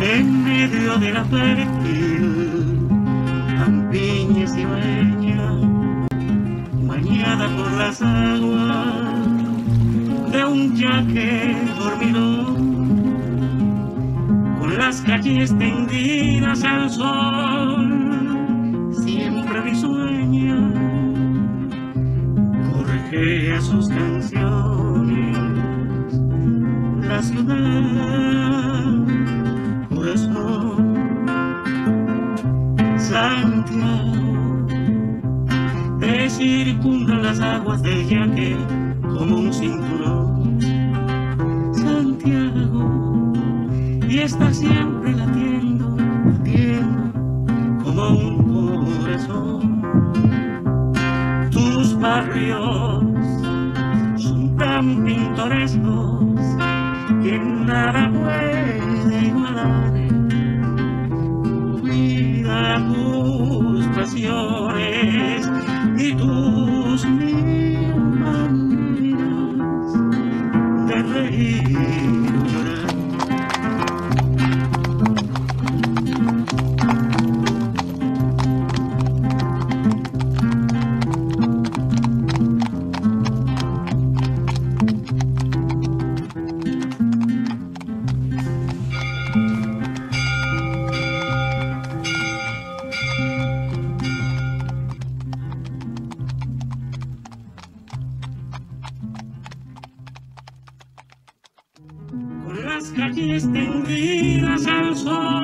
En medio de la fértil campiña cibaeña, bañada por las aguas de un yaque dormidón, con las calles tendidas al sol, siempre risueña, gorjea sus canciones la ciudad. Santiago, te circundan las aguas del yaque como un cinturón. Santiago, y está siempre latiendo, latiendo como un corazón. Tus barrios son tan pintorescos que nada puede igualar. Tus pasiones y tus mil maneras de reír y llorar. Calles tendidas al sol.